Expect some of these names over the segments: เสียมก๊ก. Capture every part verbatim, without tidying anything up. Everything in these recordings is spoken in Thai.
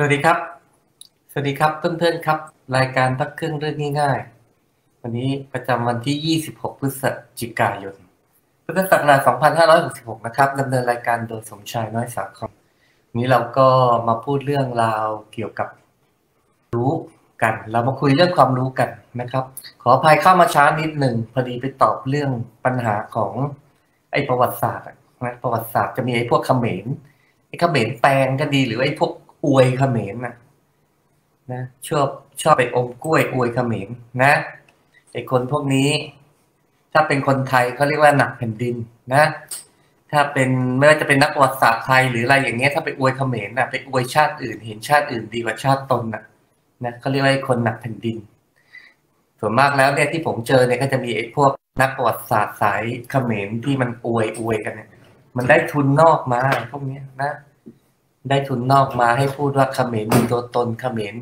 สวัสดีครับสวัสดีครับเพื่อนๆครับรายการพักเครื่องเรื่องง่ายๆวันนี้ประจำวันที่ยี่สิบหกพฤศจิกายนพุทธศักราชสองพันห้าร้อยหกสิบหกนะครับดำเนินรายการโดยสมชายน้อยสาครวันนี้เราก็มาพูดเรื่องราวเกี่ยวกับรู้กันเรามาคุยเรื่องความรู้กันนะครับขออภัยเข้ามาช้านิดหนึ่งพอดีไปตอบเรื่องปัญหาของไอ้ประวัติศาสตร์นะประวัติศาสตร์จะมีไอ้พวกเขมรไอ้เขมรแปลงก็ดีหรือไอ้พวกอวยเขมรนะนะชอบชอบไปอมกล้วยอวยเขมรนะไอ้คนพวกนี้ถ้าเป็นคนไทยเขาเรียกว่าหนักแผ่นดินนะถ้าเป็นไม่ว่าจะเป็นนักประวัติศาสตร์ไทยหรืออะไรอย่างเงี้ยถ้าไปอวยเขมรนะไปอวยชาติอื่นเห็นชาติอื่นดีกว่าชาติตนนะนะเขาเรียกว่าไอ้คนหนักแผ่นดินส่วนมากแล้วเนี่ยที่ผมเจอเนี่ยก็จะมีไอ้พวกนักประวัติศาสตร์สายเขมรที่มันอวยอวยกันเนี่ยมันได้ทุนนอกมาพวกนี้นะได้ทุนนอกมาให้พูดว่าเขมรมีตัวตนเขมร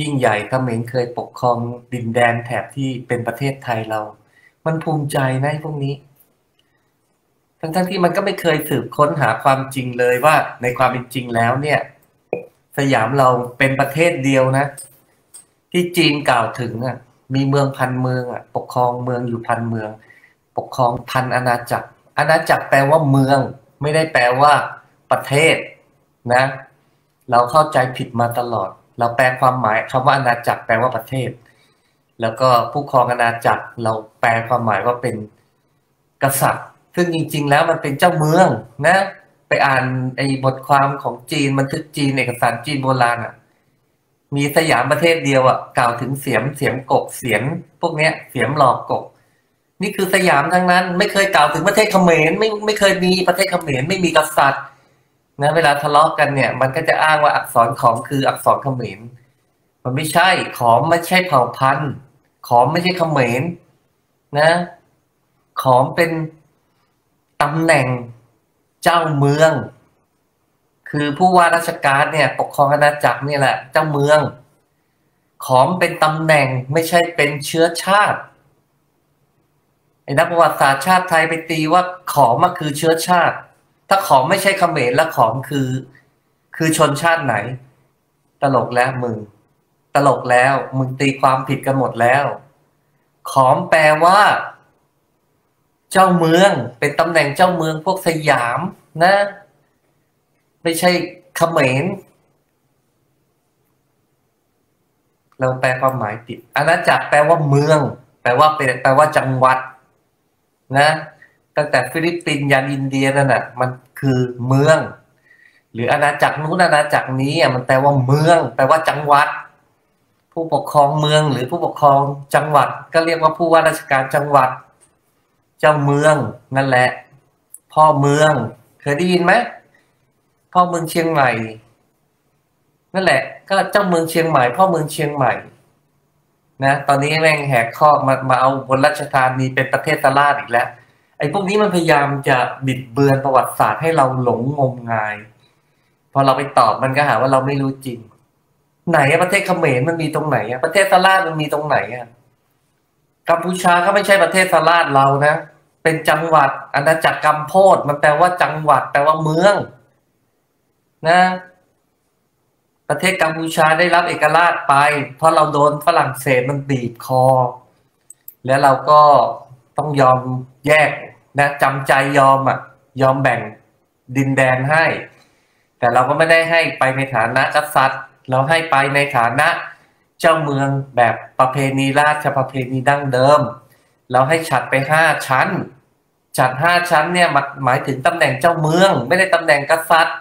ยิ่งใหญ่เขมรเคยปกครองดินแดนแถบที่เป็นประเทศไทยเรามันภูมิใจนะพวกนี้ทั้งๆ ท, ที่มันก็ไม่เคยสืบค้นหาความจริงเลยว่าในความเป็นจริงแล้วเนี่ยสยามเราเป็นประเทศเดียวนะที่จีนกล่าวถึงอ่ะมีเมืองพันเมืองอ่ะปกครองเมืองอยู่พันเมืองปกครองพันอาณาจักรอาณาจักรแปลว่าเมืองไม่ได้แปลว่าประเทศนะเราเข้าใจผิดมาตลอดเราแปลความหมายคำว่าอาณาจักรแปลว่าประเทศแล้วก็ผู้ครองอาณาจักรเราแปลความหมายว่าเป็นกษัตริย์ซึ่งจริงๆแล้วมันเป็นเจ้าเมืองนะไปอ่านไอ้บทความของจีนบันทึกจีนเอกสารจีนโบราณอ่ะมีสยามประเทศเดียวอ่ะกล่าวถึงเสียมเสียมกกเสียมพวกเนี้ยเสียมหลอกกกนี่คือสยามทั้งนั้นไม่เคยกล่าวถึงประเทศเขมรไม่ไม่เคยมีประเทศเขมรไม่มีกษัตริย์นะเวลาทะเลาะกันเนี่ยมันก็จะอ้างว่าอักษรขอมคืออักษรเขมรมันไม่ใช่ขอมไม่ใช่เผ่าพันธุ์ขอมไม่ใช่เขมรนะขอมเป็นตำแหน่งเจ้าเมืองคือผู้ว่าราชการเนี่ยปกครองอาณาจักรนี่แหละเจ้าเมืองขอมเป็นตำแหน่งไม่ใช่เป็นเชื้อชาติไอ้นักประวัติศาสตร์ชาติไทยไปตีว่าขอมคือเชื้อชาติถ้าขอมไม่ใช่เขมรแล้วขอมคือคือชนชาติไหนตลกแล้วมึงตลกแล้วมึงตีความผิดกันหมดแล้วขอมแปลว่าเจ้าเมืองเป็นตำแหน่งเจ้าเมืองพวกสยามนะไม่ใช่เขมรเราแปลความหมายผิดอาณาจักรแปลว่าเมืองแปลว่าเป็นแปลว่าจังหวัดนะตั้งแต่ฟิลิปปินส์ยันอินเดียนั่นน่ะมันคือเมืองหรืออาณาจักรนู้นอาณาจักรนี้อ่ะมันแปลว่าเมืองแปลว่าจังหวัดผู้ปกครองเมืองหรือผู้ปกครองจังหวัดก็เรียกว่าผู้ว่าราชการจังหวัดเจ้าเมืองนั่นแหละพ่อเมืองเคยได้ยินไหมพ่อเมืองเชียงใหม่นั่นแหละก็เจ้าเมืองเชียงใหม่พ่อเมืองเชียงใหม่นะตอนนี้แม่งแหกข้อมามาเอาบนราชธานีเป็นประเทศตะลาดอีกแล้วไอ้พวกนี้มันพยายามจะบิดเบือนประวัติศาสตร์ให้เราหลงงมงายพอเราไปตอบมันก็หาว่าเราไม่รู้จริงไหนประเทศเขมรมันมีตรงไหนประเทศสลาดมันมีตรงไหนอ่ะกัมพูชาก็ไม่ใช่ประเทศสลาดเรานะเป็นจังหวัดอาณาจักรกัมโพดมันแปลว่าจังหวัดแปลว่าเมืองนะประเทศกัมพูชาได้รับเอกราชไปเพราะเราโดนฝรั่งเศสมันบีบคอแล้วเราก็ต้องยอมแยกนะจำใจยอมอ่ะยอมแบ่งดินแดนให้แต่เราก็ไม่ได้ให้ไปในฐานะกษัตริย์เราให้ไปในฐานะเจ้าเมืองแบบประเพณีราชประเพณีดั้งเดิมเราให้ฉัตรไปห้าชั้นฉัตรห้าชั้นเนี่ยหมายถึงตำแหน่งเจ้าเมืองไม่ได้ตำแหน่งกษัตริย์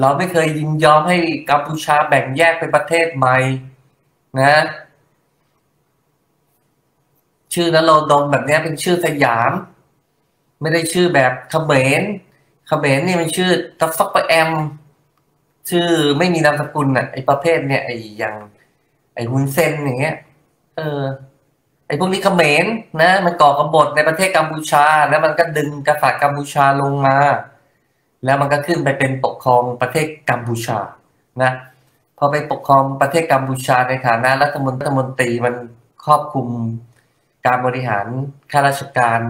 เราไม่เคยยินยอมให้กัมพูชาแบ่งแยกเป็นประเทศใหม่นะชื่อนโรดมแบบนี้เป็นชื่อสยามไม่ได้ชื่อแบบเขมรเขมรนี่มันชื่อตัฟซักปะแอมชื่อไม่มีนามสกุลน่ะไอประเภทเนี่ยไออย่างไอฮุนเซนอย่างเงี้ยเออไอพวกนี้เขมรนะมันก่อกบฏในประเทศกัมพูชาแล้วมันก็ดึงกษัตริย์กัมพูชาลงมาแล้วมันก็ขึ้นไปเป็นปกครองประเทศกัมพูชานะพอไปปกครองประเทศกัมพูชาในฐานะรัฐมนตรีมันครอบคลุมการบริหารข้าราชการ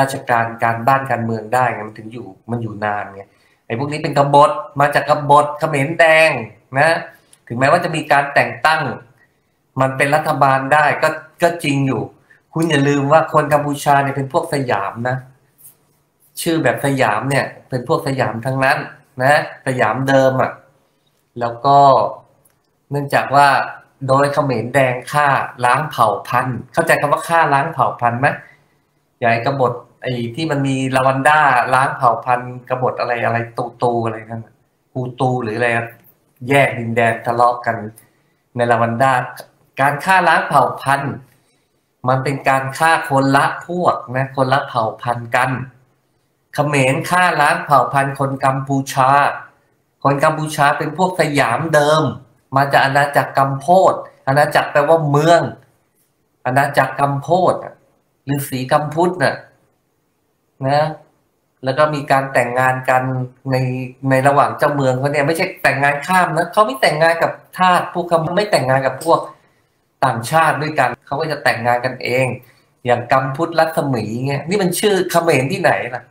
ราชการการบ้านการเมืองได้ไงมันถึงอยู่มันอยู่นานไงไอ้พวกนี้เป็นกบฏมาจากกบฏเขมรแดง นะถึงแม้ว่าจะมีการแต่งตั้งมันเป็นรัฐบาลได้ก็ก็จริงอยู่คุณอย่าลืมว่าคนกัมพูชาเนี่ยเป็นพวกสยามนะชื่อแบบสยามเนี่ยเป็นพวกสยามทั้งนั้นนะสยามเดิมอ่ะแล้วก็เนื่องจากว่าโดยเขมรแดงฆ่าล้างเผ่าพันธุ์เข้าใจคำว่าฆ่าล้างเผ่าพันธุ์ไหมใหญ่กบฏไอ้ที่มันมีลาวันด้าล้างเผ่าพันธุ์กบฏอะไรอะไรตูตูอะไรนั่นกูตูหรืออะไรแยกดินแดนทะเลาะกันในลาวันด้าการฆ่าล้างเผ่าพันธุ์มันเป็นการฆ่าคนละพวกนะคนละเผ่าพันธุ์กันเขมรฆ่าล้างเผ่าพันธุ์คนกัมพูชาคนกัมพูชาเป็นพวกสยามเดิมมาจากอาณาจักรกัมโพดอาณาจักรแปลว่าเมืองอาณาจักรกัมโพดหรือสีกัมพุทธนะนะแล้วก็มีการแต่งงานกันในในระหว่างเจ้าเมืองเขาเนี่ยไม่ใช่แต่งงานข้ามนะเขาไม่แต่งงานกับทาสพวกเขาไม่แต่งงานกับพวกต่างชาติด้วยกันเขาก็จะแต่งงานกันเองอย่างกัมพุทธรัศมีเงี้ยนี่มันชื่อเขมรที่ไหนล่ะ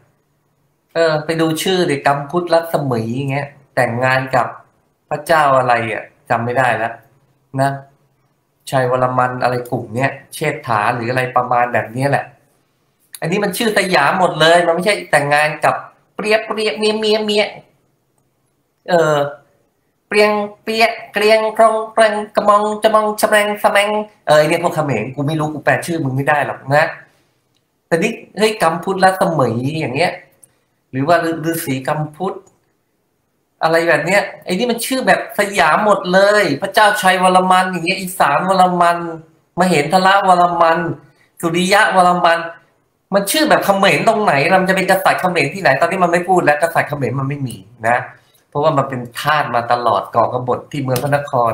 เออไปดูชื่อเด็กกัมพุทธรัศมีเงี้ยแต่งงานกับพระเจ้าอะไรอ่ะจำไม่ได้แล้วนะชัยวรมันอะไรกลุ่มเนี้ยเชษฐาหรืออะไรประมาณแบบนี้แหละอันนี้มันชื่อสยามหมดเลยมันไม่ใช่แต่งงานกับเปรียเปรียเมียเมียเมียเออเปรียงเปรียเกรียงครองเปรงกระมองจะมองชะแมงสะแมงเออเนี่ยพวกเขมรกูไม่รู้กูแปลชื่อมึงไม่ได้หรอกนะแต่นี่เฮ้ยกัมพุทธรัศมีอย่างเงี้ยหรือว่าฤาษีกัมพุทธอะไรแบบเนี้ยไอ้นี่มันชื่อแบบสยามหมดเลยพระเจ้าชัยวรมันอย่างเงี้ยอีสานวรมันมเหนทรวรมันสุริยะวรมันมันชื่อแบบเขมรตรงไหนเราจะเป็นกษัตริย์เขมรที่ไหนตอนนี้มันไม่พูดแล้วกษัตริย์เขมรมันไม่มีนะเพราะว่ามันเป็นทาสมาตลอดก่อกบฏที่เมืองพระนคร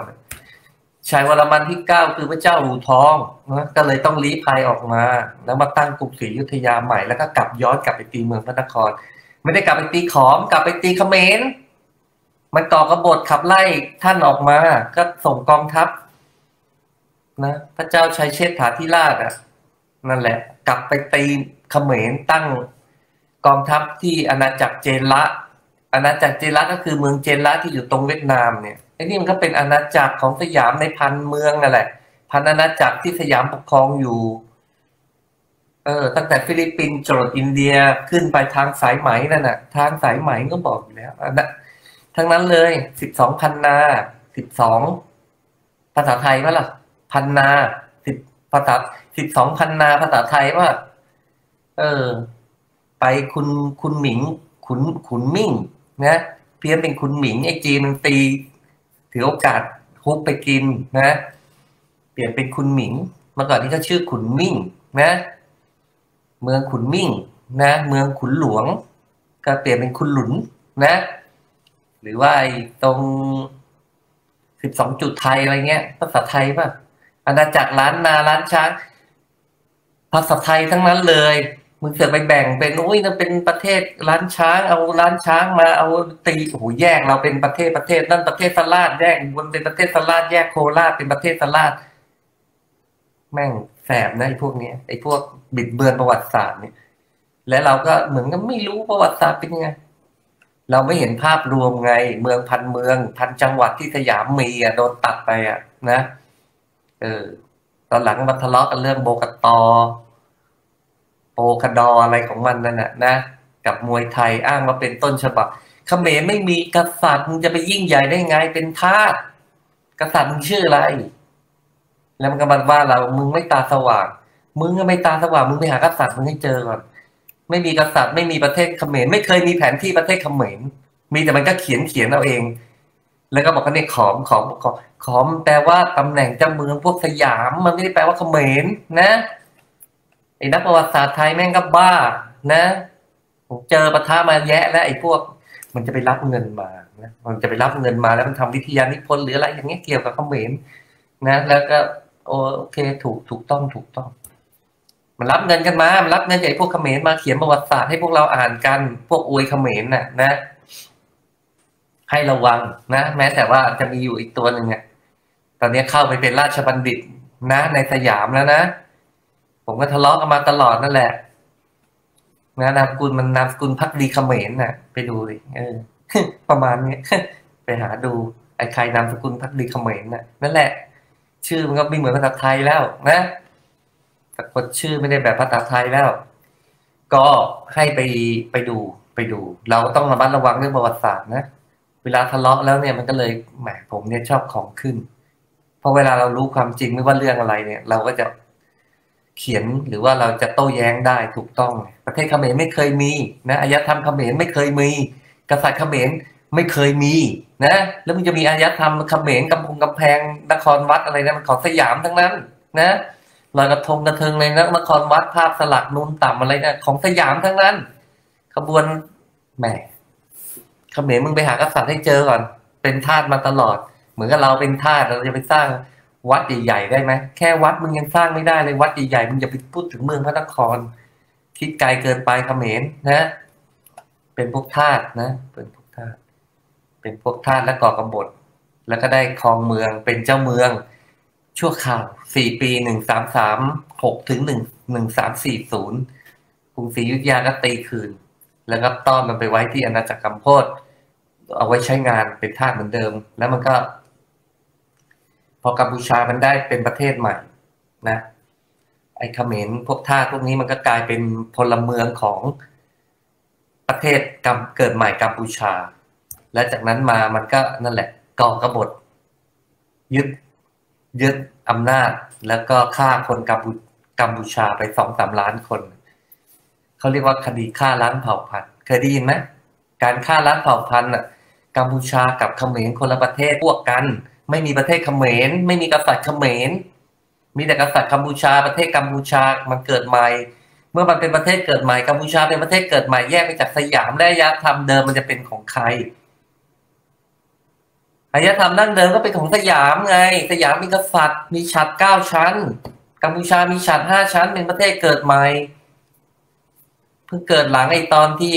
ชัยวรมันที่เก้าคือพระเจ้าอู่ทองนะก็เลยต้องลี้ภัยออกมาแล้วมาตั้งกรุงศรีอยุธยาใหม่แล้วก็กลับย้อนกลับไปตีเมืองพระนครไม่ได้กลับไปตีขอมกลับไปตีเขมรมันต่อกบฏขับไล่ท่านออกมาก็ส่งกองทัพนะพระเจ้าชัยเชษฐาธิราชอ่ะนั่นแหละกลับไปตีเขมรตั้งกองทัพที่อาณาจักรเจละอาณาจักรเจละก็คือเมืองเจละที่อยู่ตรงเวียดนามเนี่ยไอ้นี่มันก็เป็นอาณาจักรของสยามในพันเมืองนั่นแหละพันอาณาจักรที่สยามปกครองอยู่เออตั้งแต่ฟิลิปปินส์จรดอินเดียขึ้นไปทางสายไหมนั่นน่ะทางสายไหมก็บอกอยู่แล้วทั้งนั้นเลยสิบสองพันนาสิบสองภาษาไทยว่าล่ะพันนาสิบภาษาสิบสองพันนาภาษาไทยว่าเออไปคุณคุณหมิงขุนขุนมิ่งนะเพี้ยนเป็นคุณหมิงไอ้จีนมันตีถือโอกาสฮุบไปกินนะเปลี่ยนเป็นคุณหมิงเมื่อก่อนนี้ก็ชื่อขุนมิ่งนะเมืองขุนมิ่งนะเมืองขุนหลวงก็เปลี่ยนเป็นคุณหลุนนะหรือว่าตรงสิบสองจุดไทยอะไรเงี้ยภาษาไทยป่ะอาณาจักรล้านนาล้านช้างภาษาไทยทั้งนั้นเลยมึงเกิดไปแบ่งเป็นอุ้ยนั่นเป็นประเทศล้านช้างเอาล้านช้างมาเอาตีโอ้โหแยกเราเป็นประเทศประเทศนั่นประเทศสลาดแยกบนเป็นประเทศสลาดแยกโคราชเป็นประเทศสลาดแม่งแสบนะไอ้พวกนี้ไอ้พวกบิดเบือนประวัติศาสตร์เนี่ยและเราก็เหมือนกับไม่รู้ประวัติศาสตร์เป็นยังไงเราไม่เห็นภาพรวมไงเมืองพันเมืองพันจังหวัดที่สยามมีอ่ะโดนตัดไปอ่ะนะเออตอนหลังมาทะเลาะกันเรื่องโบกตอโปคดออะไรของมันนั่นน่ะนะกับมวยไทยอ้างว่าเป็นต้นฉบับเขมรไม่มีกษัตริย์มึงจะไปยิ่งใหญ่ได้ไงเป็นทาสกษัตริย์มึงชื่ออะไรแล้วมันก็มาว่าเรามึงไม่ตาสว่างมึงก็ไม่ตาสว่างมึงไปหากษัตริย์มึงให้เจอก่อนไม่มีกษัตริย์ไม่มีประเทศเขมรไม่เคยมีแผนที่ประเทศเขมรมีแต่มันก็เขียนเขียนเอาเองแล้วก็บอกว่าเนี่ยขอมขอมขอมขอมแปลว่าตำแหน่งเจ้าเมืองพวกสยามมันไม่ได้แปลว่าเขมรนะไอ้นักประวัติศาสตร์ไทยแม่งก็บ้านะผมเจอปะทะมาแยะแล้วไอ้พวกมันจะไปรับเงินมานะมันจะไปรับเงินมาแล้วมันทำวิทยานิพนธ์หรืออะไรอย่างเงี้ยเกี่ยวกับเขมรนะแล้วก็โอเคถูกถูกต้องถูกต้องมันรับเงินกันมามันรับเงินจากไอ้พวกเขมรมาเขียนประวัติศาสตร์ให้พวกเราอ่านกันพวกอวยเขมรน่ะนะให้ระวังนะแม้แต่ว่าจะมีอยู่อีกตัวหนึ่งเนี่ยตอนนี้เข้าไปเป็นราชบัณฑิตนะในสยามแล้วนะผมก็ทะเลาะกันมาตลอดนั่นแหละนะนามสกุลมันนามสกุลภักดีเขมรน่ะไปดูดิเออประมาณนี้ไปหาดูไอ ใครนามสกุลภักดีเขมรนะนั่นแหละชื่อมันก็ไม่เหมือนภาษาไทยแล้วนะปรากฏชื่อไม่ได้แบบภาษาไทยแล้วก็ให้ไปไปดูไปดูเราต้องระมัดระวังเรื่องประวัติศาสตร์นะเวลาทะเลาะแล้วเนี่ยมันก็เลยแหมผมเนี่ยชอบของขึ้นเพราะเวลาเรารู้ความจริงไม่ว่าเรื่องอะไรเนี่ยเราก็จะเขียนหรือว่าเราจะโต้แย้งได้ถูกต้องประเทศเขมรไม่เคยมีนะอารยธรรมเขมรไม่เคยมีกษัตริย์เขมรไม่เคยมีนะแล้วมันจะมีอารยธรรมเขมรกำพงกำแพงนครวัดอะไรนะมันของสยามทั้งนั้นนะลอยกระทงกระเทิงในนครวัดภาพสลักนูนต่ำอะไรนะของสยามทั้งนั้นขบวนแหมเขมรมึงไปหากษัตริย์ให้เจอก่อนเป็นทาสมาตลอดเหมือนกับเราเป็นทาสเราจะไปสร้างวัดใหญ่ๆได้ไหมแค่วัดมึงยังสร้างไม่ได้เลยวัดใหญ่ๆมึงอย่าไปพูดถึงเมืองพระนครคิดไกลเกินไปเขมรนะเป็นพวกทาสนะเป็นพวกทาสเป็นพวกทาสและก่อกบฏแล้วก็ได้ครองเมืองเป็นเจ้าเมืองชั่วคราวสี่ปีหนึ่งสามสามหกถึงหนึ่งหนึ่งสามสี่ศูนย์กรุงศรีอยุธยาก็ตีคืนแล้วก็ต้อนมันไปไว้ที่อาณาจักรกำโพดเอาไว้ใช้งานเป็นทาสเหมือนเดิมแล้วมันก็พอกัมพูชามันได้เป็นประเทศใหม่นะไอ้เขมรพวกทาสพวกนี้มันก็กลายเป็นพลเมืองของประเทศเกิดใหม่กัมพูชาและจากนั้นมามันก็นั่นแหละก่อกบฏยึดยึดอำนาจแล้วก็ฆ่าคนกัมพูชาไปสองสามล้านคนเขาเรียกว่าคดีฆ่าล้างเผ่าพันธุ์เคยได้ยินไหมการฆ่าล้างเผ่าพันธุ์กัมพูชากับเขมรคนละประเทศพวกกันไม่มีประเทศเขมรไม่มีกษัตริย์เขมรมีแต่กษัตริย์กัมพูชาประเทศกัมพูชามันเกิดใหม่เมื่อมันเป็นประเทศเกิดใหม่กัมพูชาเป็นประเทศเกิดใหม่แยกไปจากสยามและอารยธรรมเดิมมันจะเป็นของใครอารยธรรมดั้งเดิมก็เป็นของสยามไงสยามมีกษัตริย์มีฉัตรเก้าชั้นกัมพูชามีฉัตรห้าชั้นเป็นประเทศเกิดใหม่เพิ่งเกิดหลังไอ้ตอนที่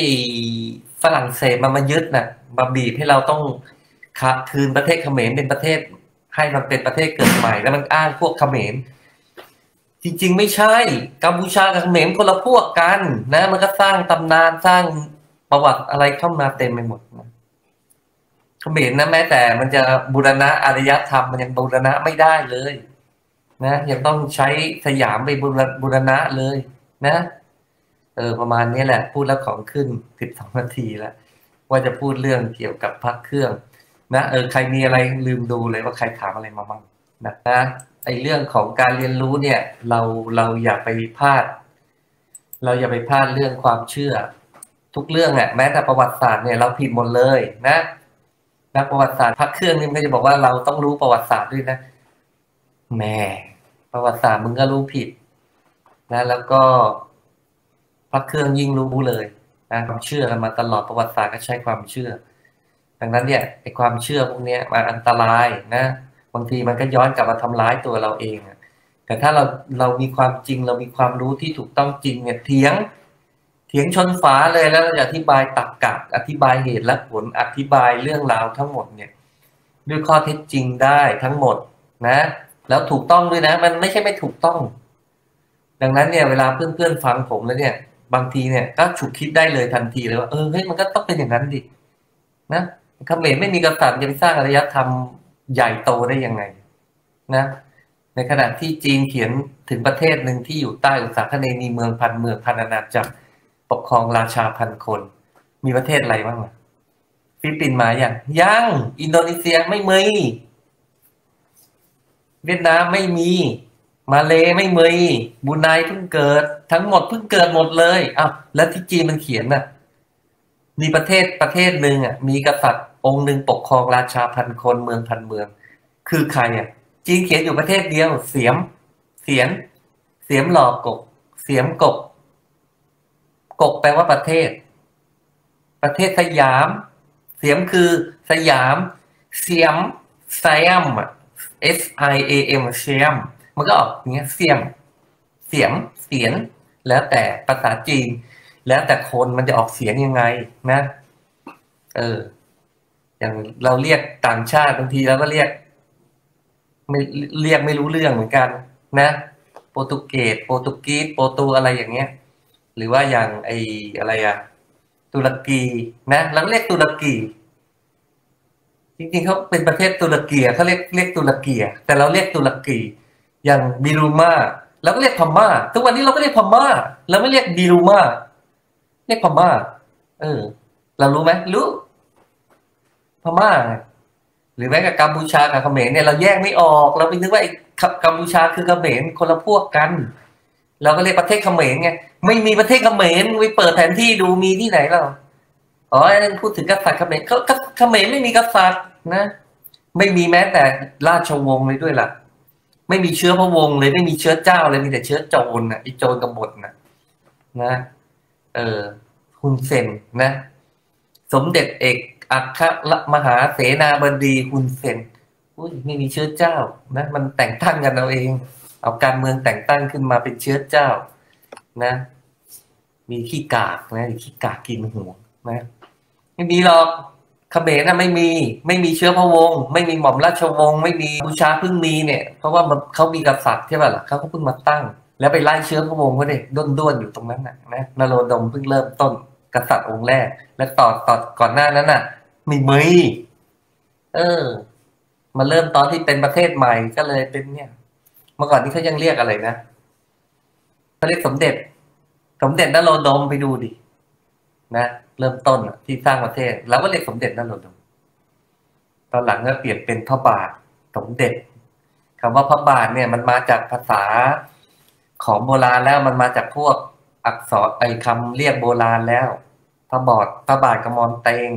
ฝรั่งเศสมันมายึดน่ะมาบีบให้เราต้องขับคืนประเทศเขมรเป็นประเทศให้มันเป็นประเทศเกิดใหม่แล้วมันอ้างพวกเขมรจริงๆไม่ใช่กัมพูชากับเขมรคนละพวกกันนะมันก็สร้างตำนานสร้างประวัติอะไรเข้ามาเต็มไปหมดนะเขมรนะแม้แต่มันจะบูรณะอารยธรรมมันยังบูรณะไม่ได้เลยนะยังต้องใช้สยามไปบูรณะเลยนะเออประมาณนี้แหละพูดแล้วของขึ้นสิบสองนาทีแล้วว่าจะพูดเรื่องเกี่ยวกับพระเครื่องนะเออใครมีอะไรลืมดูเลยว่าใครถามอะไรมาบ้างนะนะไอเรื่องของการเรียนรู้เนี่ยเราเราอย่าไปพลาดเราอย่าไปพลาดเรื่องความเชื่อทุกเรื่องอ่ะแม้แต่ประวัติศาสตร์เนี่ยเราผิดหมดเลยนะนักประวัติศาสตร์พระเครื่องนี่มันจะบอกว่าเราต้องรู้ประวัติศาสตร์ด้วยนะแหมประวัติศาสตร์มึงก็รู้ผิดนะแล้วก็พระเครื่องยิ่งรู้เลยนะความเชื่อกันมาตลอดประวัติศาสตร์ก็ใช้ความเชื่อดังนั้นเนี่ยไอ้ความเชื่อพวกนี้มาอันตรายนะบางทีมันก็ย้อนกลับมาทำร้ายตัวเราเองแต่ถ้าเราเรามีความจริงเรามีความรู้ที่ถูกต้องจริงเนี่ยเถียงเถียงชนฝาเลยแล้วเราจะอธิบายตรรกะอธิบายเหตุและผลอธิบายเรื่องราวทั้งหมดเนี่ยด้วยข้อเท็จจริงได้ทั้งหมดนะแล้วถูกต้องด้วยนะมันไม่ใช่ไม่ถูกต้องดังนั้นเนี่ยเวลาเพื่อนๆฟังผมแล้วเนี่ยบางทีเนี่ยก็ฉุกคิดได้เลยทันทีเลยว่าเออเฮ้ยมันก็ต้องเป็นอย่างนั้นดินะเขมรไม่มีกษัตริย์จะไปสร้างอารยธรรมใหญ่โตได้ยังไงนะในขณะที่จีนเขียนถึงประเทศหนึ่งที่อยู่ใต้อุตสาหคเนนีเมืองพันเมืองพันอาณาจักรปกครองราชาพันคนมีประเทศอะไรบ้างล่ะฟิลิปปินส์มาอย่างยังอินโดนีเซียไม่มีเวียดนามไม่มีมาเลไม่มีบูไนเพิ่งเกิดทั้งหมดเพิ่งเกิดหมดเลยอ้าวแล้วที่จีนมันเขียนน่ะมีประเทศประเทศหนึ่งอ่ะมีกษัตริย์องค์หนึ่งปกครองราชาพันคนเมืองพันเมืองคือใครอ่ะจีนเขียนอยู่ประเทศเดียวเสียมเสียมเสียมหลอกกกเสียมกกกกแปลว่าประเทศประเทศสยามเสียมคือสยามเสียมไซแอม S I A M เสียมมันก็ออกอย่างเงี้ยเสียมเสียมเสียนแล้วแต่ภาษาจีนแล้วแต่คนมันจะออกเสียงยังไงนะเอออย่างเราเรียกต่างชาติบางทีเราก็เรียกไม่เรียกไม่รู้เรื่องเหมือนกันนะโปรตุเกสโปรตุกีสโปรตูอะไรอย่างเงี้ยหรือว่าอย่างไออะไรอะตุรกีนะเราเรียกตุรกี จริงๆเขาเป็นประเทศตุรกีเขาเรียกเรียกตุรกีแต่เราเรียกตุรกีอย่างบิรูมาเราก็เรียกพม่าทุกวันนี้เราก็เรียกพม่าเราไม่เรียกบิรูมาเรียกพม่าเออเรารู้ไหมรู้พม่าหรือแม้กับกัมพูชากับเขมรเนี่ยเราแยกไม่ออกเราไปนึกว่าไอ้กัมพูชาคือเขมรคนละพวกกันเราก็เรียกประเทศเขมรไงไม่มีประเทศเขมรไปเปิดแผนที่ดูมีที่ไหนเราอ๋อไอ้นั่นพูดถึงกษัตริย์เขมรเขาเขมรไม่มีกษัตริย์นะไม่มีแม้แต่ราชวงศ์เลยด้วยล่ะไม่มีเชื้อพระวงศ์เลยไม่มีเชื้อเจ้าเลยมีแต่เชื้อโจรนะไอ้โจรกบฏนะนะเออฮุนเซนนะสมเด็จเอกอัครมหาเสนาบดีฮุนเซนอุ้ยไม่มีเชื้อเจ้านะมันแต่งตั้งกันเอาเองเอาการเมืองแต่งตั้งขึ้นมาเป็นเชื้อเจ้านะมีขี้กากนะขี้กากกินหัวนะไม่มีหรอกเขมรนะไม่มีไม่มีเชื้อพระวงศ์ไม่มีหม่อมราชวงศ์ไม่มีบูชาเพิ่งมีเนี่ยเพราะว่าเขามีกษัตริย์ใช่ป่ะล่ะเขาก็เพิ่งมาตั้งแล้วไปไล่เชื้อพระวงศ์เขาเนี่ยด้วนๆอยู่ตรงนั้นนะนะนโรดมเพิ่งเริ่มต้นกษัตริย์องค์แรกและต่อต่อก่อนหน้านั้นน่ะมีมือเออมาเริ่มตอนที่เป็นประเทศใหม่ก็เลยเป็นเนี่ยเมื่อก่อนนี้เขายังเรียกอะไรนะเขาเรียกสมเด็จสมเด็จนโรดมไปดูดินะเริ่มต้นที่สร้างประเทศเราก็เรียกสมเด็จนโรดมตอนหลังก็เปลี่ยนเป็นพระบาทสมเด็จคำว่าพระบาทเนี่ยมันมาจากภาษาของโบราณแล้วมันมาจากพวกอักษรไอ้คำเรียกโบราณแล้วพระบอดพระบาทกมลเตง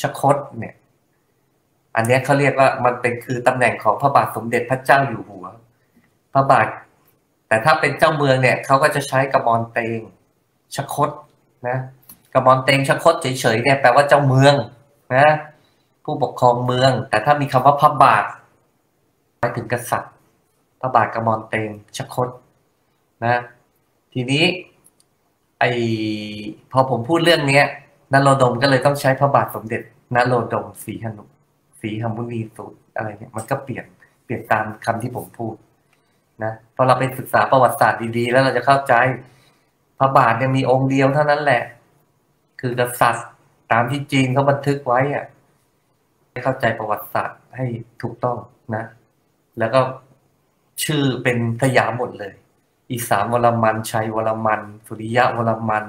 ชคตเนี่ยอันนี้เขาเรียกว่ามันเป็นคือตำแหน่งของพระบาทสมเด็จพระเจ้าอยู่หัวพระบาทแต่ถ้าเป็นเจ้าเมืองเนี่ยเขาก็จะใช้กมลเตงชคตนะกมลเตงชคตเฉยๆเนี่ยแปลว่าเจ้าเมืองนะผู้ปกครองเมืองแต่ถ้ามีคำว่าพระบาทหมายถึงกษัตริย์พระบาทกมลเตงชคตนะทีนี้ไอพอผมพูดเรื่องเนี้ยนโรดมก็เลยต้องใช้พระบาทสมเด็จนโรดมศรีหนุสีหมุนีสูตรอะไรเนี่ยมันก็เปลี่ยนเปลี่ยนตามคำที่ผมพูดนะพอเราไปศึกษาประวัติศาสตร์ดีๆแล้วเราจะเข้าใจพระบาทเนี่ยมีองค์เดียวเท่านั้นแหละคือกษัตริย์ตามที่จีนเขาบันทึกไว้อ่ะให้เข้าใจประวัติศาสตร์ให้ถูกต้องนะแล้วก็ชื่อเป็นสยามหมดเลยอีสามวรมันชัยวรมันสุริยะวรมัน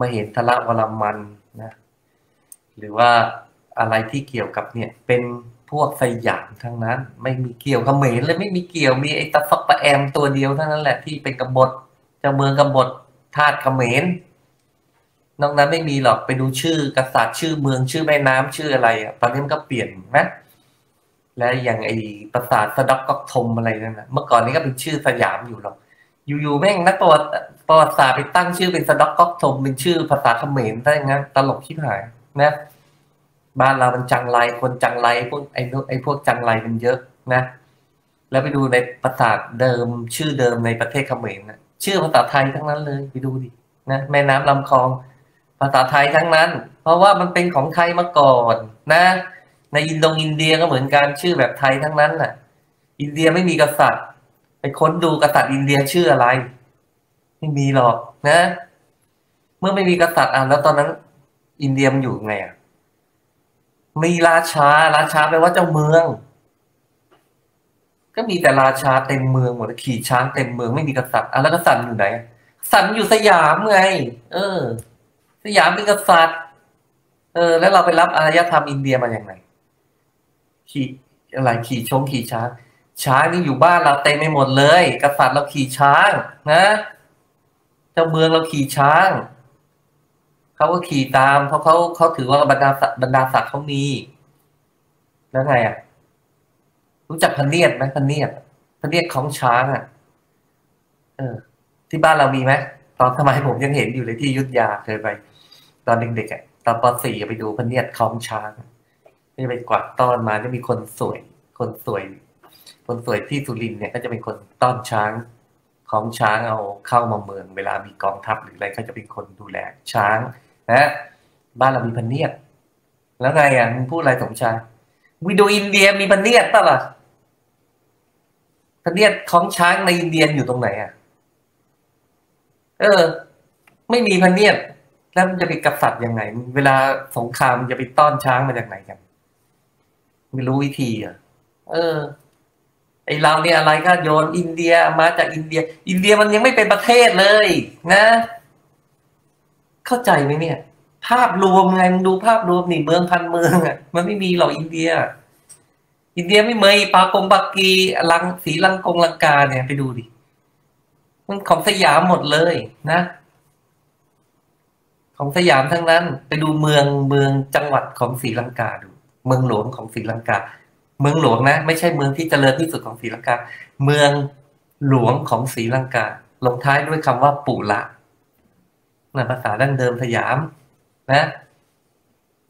มเหนทละวรมันนะหรือว่าอะไรที่เกี่ยวกับเนี่ยเป็นพวกสยามทั้งนั้นไม่มีเกี่ยวเขมรเลยไม่มีเกี่ยวมีไอ้ตะซักปะแอมตัวเดียวเท่านั้นแหละที่เป็นกบฏเจ้าเมืองกบฏทาสเขมรนอกนั้นไม่มีหรอกไปดูชื่อกษัตริย์ชื่อเมืองชื่อแม่น้ำชื่ออะไรอ่ะตอนนี้มันก็เปลี่ยนนะและอย่างไอ้ปราสาทสะดอกกอกทมอะไรนั่นนะเมื่อก่อนนี้ก็เป็นชื่อสยามอยู่หรอกอยู่ๆแม่งนักประวัติประวัติศาสตร์ไปตั้งชื่อเป็นสะดอกก๊อกทมเป็นชื่อภาษาเขมรได้งั้นตลกชิบหายนะบ้านเรามันจังไรคนจังไรพวกไอ้พวกไอ้พวกจังไรมันเยอะนะแล้วไปดูในภาษาเดิมชื่อเดิมในประเทศเขมรนะชื่อภาษาไทยทั้งนั้นเลยไปดูดินะแม่น้ำลำคลองภาษาไทยทั้งนั้นเพราะว่ามันเป็นของไทยมาก่อนนะในอินโดอินเดียก็เหมือนกันชื่อแบบไทยทั้งนั้นแหละอินเดียไม่มีกษัตริย์ไปค้นดูกษัตริย์อินเดียชื่ออะไรไม่มีหรอกนะเมื่อไม่มีกษัตริย์อ่ะแล้วตอนนั้นอินเดียมันอยู่ไงอ่ะมีราชาราชาแปลว่าเจ้าเมืองก็มีแต่ราชาเต็มเมืองหมดขี่ช้างเต็มเมืองไม่มีกษัตริย์อ่ะแล้วกษัตริย์อยู่ไหนกษัตริย์อยู่สยามไงเออสยามเป็นกษัตริย์เออแล้วเราไปรับอารยธรรมอินเดียมาอย่างไรขี่อะไรขี่ชงขี่ช้างช้างนี่อยู่บ้านเราเต็มไปหมดเลยกษัตริย์เราขี่ช้างนะเจ้าเมืองเราขี่ช้างเขาก็ขี่ตามเพราะเขาเขาถือว่าบรรดาบรรดาศักดิ์เขามีแล้วไงอ่ะรู้จักพเนียดไหมพเนียดพเนียดของช้างอ่ะเออที่บ้านเรามีไหมตอนสมัยผมยังเห็นอยู่เลยที่อยุธยาเคยไปตอนเด็กๆตอนปสี่ไปดูพเนียดของช้างไม่ไปกวาดต้อนมาจะมีคนสวยคนสวยคนสวยที่สุรินทร์เนี่ยก็จะเป็นคนต้อนช้างของช้างเอาเข้ามาเมืองเวลามีกองทัพหรืออะไรก็จะเป็นคนดูแลช้างนะบ้านเรามีพเนียดแล้วไงอ่ะมึงพูดอะไรสมชายวิดูอินเดียมีพเนียดป่ะล่ะพเนียดของช้างในอินเดียอยู่ตรงไหนอ่ะเออไม่มีพเนียดแล้วมันจะไปกษัตริย์ยังไงเวลาสงครามมันจะไปต้อนช้างมาจากไหนกัน ไม่รู้วิธีอ่ะเออไอเราเนี่ยอะไรก็โยนอินเดียมาจากอินเดียอินเดียมันยังไม่เป็นประเทศเลยนะเข้าใจไหมเนี่ยภาพรวมไงมึงดูภาพรวมนี่เมืองพันเมืองอ่ะมันไม่มีหรอกอินเดียอินเดียไม่เมยปากงปากีลังสีลังกงลังกาเนี่ยไปดูดิมันของสยามหมดเลยนะของสยามทั้งนั้นไปดูเมืองเมืองจังหวัดของศรีลังกาดูเมืองหลวงของศรีลังกาเมืองหลวงนะไม่ใช่เมืองที่เจริญที่สุดของศรีลังกาเมืองหลวงของศรีลังกาลงท้ายด้วยคำว่าปุระนั่นภาษาดั้งเดิมสยามนะ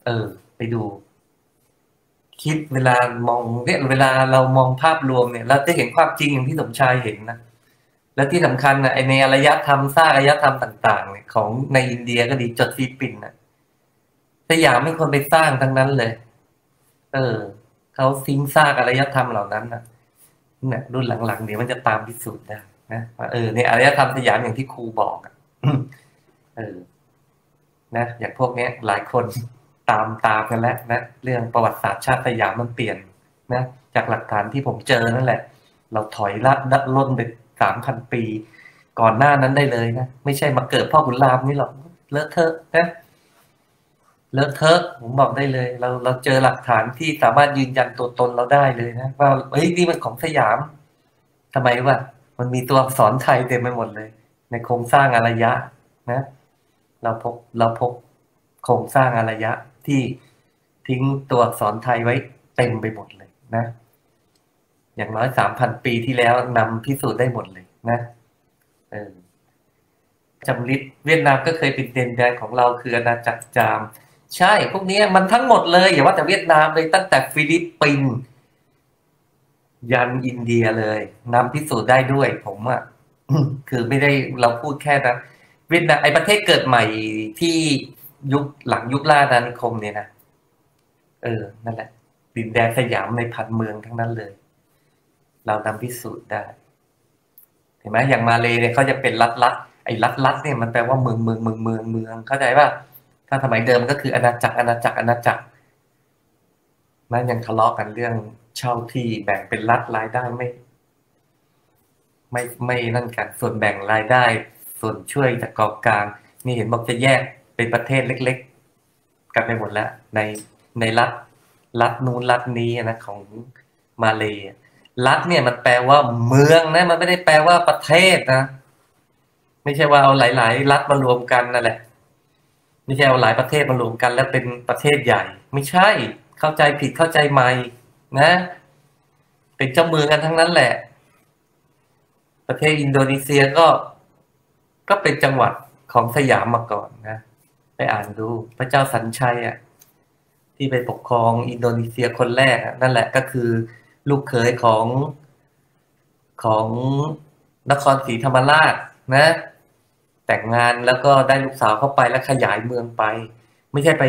เออไปดูคิดเวลามองเนี่ยเวลาเรามองภาพรวมเนี่ยเราจะเห็นความจริงอย่างที่สมชายเห็นนะและที่สำคัญนะไอในอารยธรรมสร้างอารยธรรมต่างๆเนี่ยของในอินเดียก็ดีจดฟิลิปปินส์นะสยามไม่ควรไปสร้างทั้งนั้นเลยเออเขาทิ้งสร้างอารยธรรมเหล่านั้นนะเนี่ยรุ่นหลังๆเดี๋ยวมันจะตามพิสูจน์ได้นะเออในอารยธรรมสยามอย่างที่ครูบอกอ่ะเออนะอย่างพวกเนี้ยหลายคนตามตามกันแล้วนะเรื่องประวัติศาสตร์ชาติสยามมันเปลี่ยนนะจากหลักฐานที่ผมเจอนั่นแหละเราถอยลัดดัดล้นไปสามพันปีก่อนหน้านั้นได้เลยนะไม่ใช่มาเกิดพ่อขุนรามนี่หรอกเลอะเทอะนะเลอะเทอะผมบอกได้เลยเราเราเจอหลักฐานที่สามารถยืนยันตัวตนเราได้เลยนะว่าเฮ้ยนี่มันของสยามทำไมวะมันมีตัวอักษรไทยเต็มไปหมดเลยในโครงสร้างอารยะนะเราพบเราพบโครงสร้างอารยะที่ทิ้งตัวอักษรไทยไว้เต็มไปหมดเลยนะอย่างน้อยสามพันปีที่แล้วนำพิสูจน์ได้หมดเลยนะจำลิดเวียดนามก็เคยเป็นเดินแดนของเราคืออาณาจักรจามใช่พวกนี้มันทั้งหมดเลยอย่าว่าแต่เวียดนามเลยตั้งแต่ฟิลิปปินส์ยันอินเดียเลยนำพิสูจน์ได้ด้วยผมอ่ะ คือไม่ได้เราพูดแค่นะเวียดนามไอประเทศเกิดใหม่ที่ยุคหลังยุคล่าอาณานิคมเนี่ยนะเออนั่นแหละดินแดนสยามในพันเมืองทั้งนั้นเลยเรานำพิสูจน์ได้เห็นไหมอย่างมาเลเนี่ยเขาจะเป็นรัฐรัฐไอ้รัฐรัฐเนี่ยมันแปลว่าเมืองเมืองเมืองเมืองเมืองเข้าใจป่ะถ้าสมัยเดิมก็คืออาณาจักรอาณาจักรอาณาจักรมันยังทะเลาะกันเรื่องเช่าที่แบ่งเป็นรัฐรายได้ไม่ไม่ไม่นั่นกันส่วนแบ่งรายได้ส่วนช่วยจากกองกลางนี่เห็นบอกจะแยกเป็นประเทศเล็กๆกันไปหมดแล้วในในรัฐรัฐนู้นรัฐนี้นะของมาเลรัฐเนี่ยมันแปลว่าเมืองนะมันไม่ได้แปลว่าประเทศนะไม่ใช่ว่าเอาหลายๆรัฐมารวมกันนั่นแหละไม่ใช่เอาหลายประเทศมารวมกันแล้วเป็นประเทศใหญ่ไม่ใช่เข้าใจผิดเข้าใจใหม่นะเป็นเจ้าเมืองกันทั้งนั้นแหละประเทศอินโดนีเซียก็ก็เป็นจังหวัดของสยามมาก่อนนะไปอ่านดูพระเจ้าสัญชัยอ่ะที่ไปปกครองอินโดนีเซียคนแรกนั่นแหละก็คือลูกเขยของของนครศรีธรรมราชนะแต่งงานแล้วก็ได้ลูกสาวเข้าไปแล้วขยายเมืองไปไม่ใช่ไป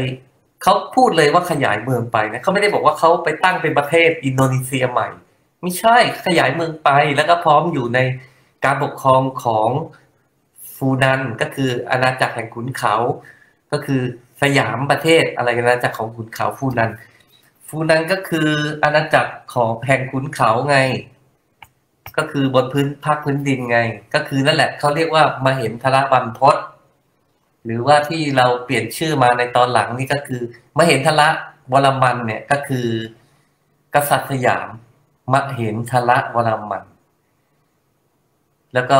เขาพูดเลยว่าขยายเมืองไปนะเขาไม่ได้บอกว่าเขาไปตั้งเป็นประเทศอินโดนีเซียใหม่ไม่ใช่ขยายเมืองไปแล้วก็พร้อมอยู่ในการปกครองของฟูนันก็คืออาณาจักรแห่งขุนเขาก็คือสยามประเทศอะไรอาณาจักรของขุนเขาฟูนันฟูนันก็คืออาณาจักรของแห่งขุนเขาไงก็คือบนพื้นภาคพื้นดินไงก็คือนั่นแหละเขาเรียกว่ามาเห็นทระบรรพตหรือว่าที่เราเปลี่ยนชื่อมาในตอนหลังนี่ก็คือมาเห็นทระวรมันเนี่ยก็คือกษัตริย์สยามมาเห็นทระวรมันแล้วก็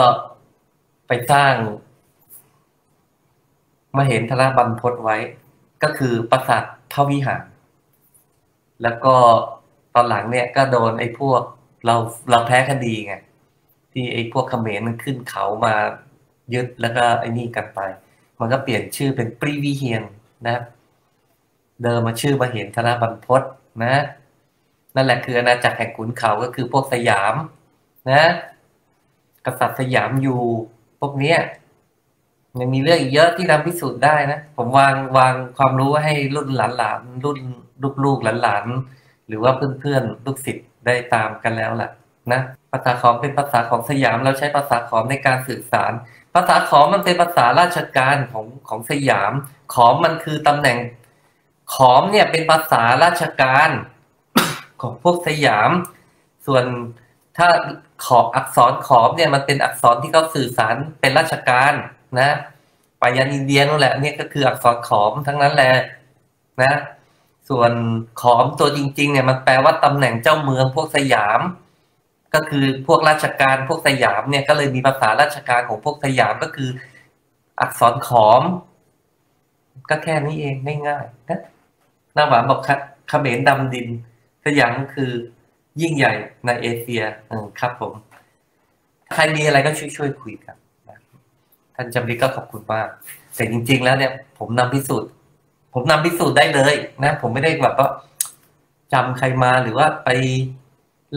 ไปสร้างมาเห็นทระบรรพตไว้ก็คือปราสาทพระวิหารแล้วก็ตอนหลังเนี่ยก็โดนไอ้พวกเราเราแพ้คดีไงที่ไอ้พวกเขมรมันขึ้นเขามายึดแล้วก็ไอ้นี่กันไปมันก็เปลี่ยนชื่อเป็นปรีวิเฮียนนะเดิมมาชื่อมาเห็นทระบรรพตนะนั่นแหละคืออาณาจักรแห่งขุนเขาก็คือพวกสยามนะกษัตริย์สยามอยู่พวกเนี้ยยังมีเรื่องอีกเยอะที่นำพิสูจน์ได้นะผมวางวางความรู้ให้รุ่นหลานๆรุ่นลูกๆหลานๆหรือว่าเพื่อนๆลูกศิษย์ได้ตามกันแล้วแหละนะภาษาขอมเป็นภาษาของสยามเราใช้ภาษาขอมในการสื่อสารภาษาขอมมันเป็นภาษาราชการของของสยามขอมมันคือตำแหน่งขอมเนี่ยเป็นภาษาราชการ ของพวกสยามส่วนถ้าขอบอักษรขอบเนี่ยมันเป็นอักษรที่เขาสื่อสารเป็นราชการนะไปยันอินเดียนั่นแหละเนี่ยก็คืออักษรขอมทั้งนั้นแหละนะส่วนขอมตัวจริงๆเนี่ยมันแปลว่าตำแหน่งเจ้าเมืองพวกสยามก็คือพวกราชการพวกสยามเนี่ยก็เลยมีภาษาราชการของพวกสยามก็คืออักษรขอมก็แค่นี้เองง่ายๆนะน้าหวานบอกเขมรดำดินสยามคือยิ่งใหญ่ในเอเชียครับผมใครมีอะไรก็ช่วยๆคุยกันท่านจำริก็ขอบคุณมากแต่จริงๆแล้วเนี่ยผมนำพิสูจน์ผมนำพิสูจน์ได้เลยนะผมไม่ได้แบบว่าจำใครมาหรือว่าไป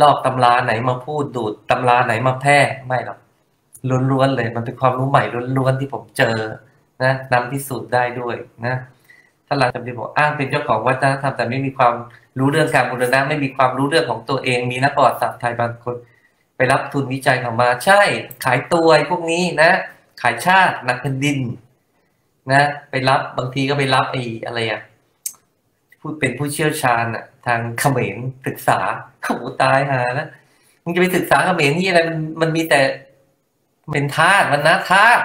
ลอกตำราไหนมาพูดดูดตำราไหนมาแพร่ไม่หรอกล้วนๆเลยมันเป็นความรู้ใหม่ล้วนๆที่ผมเจอนะนำพิสูจน์ได้ด้วยนะท่านหลังจำริบอกอ้างเป็นเจ้าของวัฒนธรรมแต่ไม่มีความรู้เรื่องการบูรณะไม่มีความรู้เรื่องของตัวเองมีนักประวัติศาสตร์ไทยบางคนไปรับทุนวิจัยเขามาใช่ขายตัวพวกนี้นะขายชาตินักแผ่นดินนะไปรับบางทีก็ไปรับไอ้อะไรอ่ะพูดเป็นผู้เชี่ยวชาญอ่ะทางเขมรศึกษาโอ้โหตายหานะมึงจะไปศึกษาเขมรที่อะไรมันมันมีแต่เป็นทาสมันนะทาส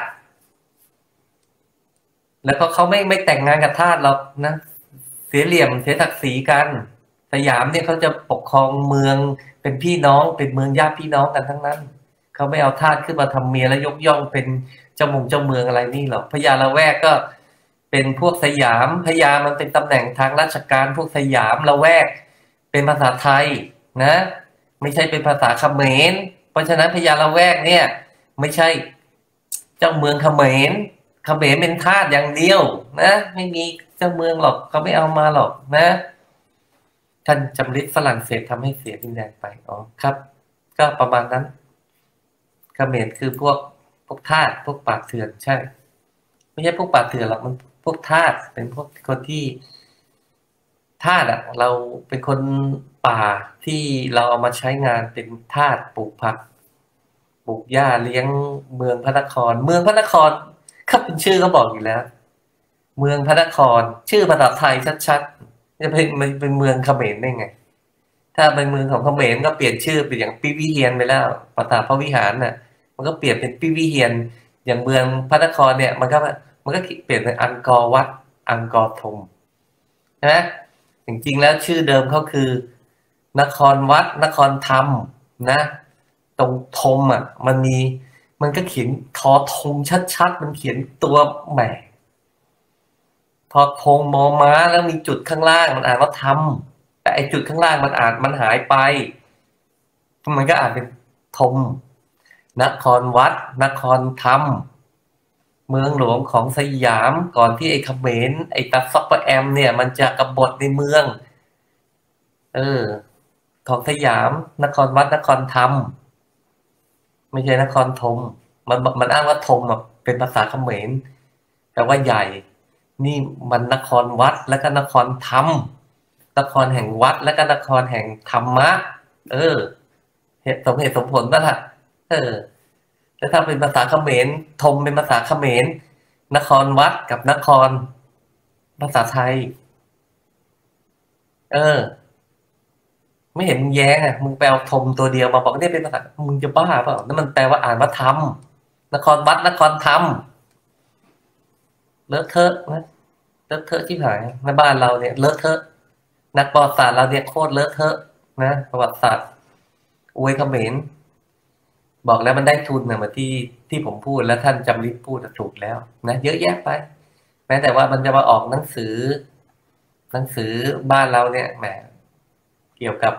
แล้วก็เขาไม่ไม่แต่งงานกับทาสหรอกนะเสียเหลี่ยมเสียศักดิ์ศรีกันสยามเนี่ยเขาจะปกครองเมืองเป็นพี่น้องเป็นเมืองญาติพี่น้องกันทั้งนั้นเขาไม่เอาทาสขึ้นมาทำเมียและยกย่องเป็นเจ้ามงเจ้าเมืองอะไรนี่หรอกพญาละแวกก็เป็นพวกสยามพญามันเป็นตำแหน่งทางราชการพวกสยามละแวกเป็นภาษาไทยนะไม่ใช่เป็นภาษาเขมรเพราะฉะนั้นพญาละแวกเนี่ยไม่ใช่เจ้าเมืองเขมรเขมรเป็นทาสอย่างเดียวนะไม่มีเจ้าเมืองหรอกเขาไม่เอามาหรอกนะท่านจำริดฝรั่งเศสทำให้เสียดินแดนไปอ๋อครับก็ประมาณนั้นเขมรคือพวกพวกทาสพวกปากเถื่อนใช่ไม่ใช่พวกปากเถื่อนหรอกมันพวกทาสเป็นพวกคนที่ทาสอะเราเป็นคนป่าที่เราเอามาใช้งานเป็นทาสปลูกผักปลูกหญ้าเลี้ยงเมืองพระนครเมืองพระนครครับเป็นชื่อก็บอกอยู่แล้วเมืองพระนครชื่อภาษาไทยชัดๆจะเป็นมันเป็นเมืองเขมรได้ไงถ้าเป็นเมืองของเขมรก็เปลี่ยนชื่อเป็นอย่างปิวิเฮียนไปแล้วภาษาพระวิหารน่ะมันก็เปลี่ยนเป็นปิวิเฮียนอย่างเมืองพระนครเนี่ยมันก็มันก็เปลี่ยนเป็นอังกอร์วัดอังกอร์ธมใช่ไหมจริงๆแล้วชื่อเดิมเขาคือนครวัดนครธรรมนะตรงธมอ่ะมันมีมันก็เขียนทอธงชัดๆมันเขียนตัวแหมทอธงมอม้าแล้วมีจุดข้างล่างมันอ่านว่าธรรมแต่ไอจุดข้างล่างมันอ่านมันหายไปมันก็อ่านเป็นธมนครวัดนครธรรมเมืองหลวงของสยามก่อนที่ไอ้เขมรไอ้ตาซับปะแอมเนี่ยมันจะกบฏในเมืองเออของสยามนครวัดนครธรรมไม่ใช่นครธมมันมันอ้างว่าธมอ่ะเป็นภาษาเขมรแต่ว่าใหญ่นี่มันนครวัดและก็นครธรรมนครแห่งวัดและก็นครแห่งธรรมะเออเหตุสมเหตุสมผลนั่นแหละเออแล้วถ้าเป็นภาษาเขมรธมเป็นภาษาเขมรนครวัดกับนครภาษาไทยเออไม่เห็นมึงแย้งอ่ะมึงแปลธมตัวเดียวมาบอกเนี่ยเป็นภาษามึงจะบ้าเปล่านั่นมันแปลว่าอ่านว่าธรรมนครวัดนครธรรมเลอะเทอะนะเลอะเทอะที่หายในบ้านเราเนี่ยเลอะเทอะนักประวัติศาสตร์เราเนี่ยโคตรเลอะเทอะนะประวัติศาสตร์อวยเขมรบอกแล้วมันได้ทุนเนี่ยมาที่ที่ผมพูดแล้วท่านจำริดพูดถูกแล้วนะเยอะแยะไปแม้แต่ว่ามันจะมาออกหนังสือหนังสือบ้านเราเนี่ยแหมเกี่ยวกับ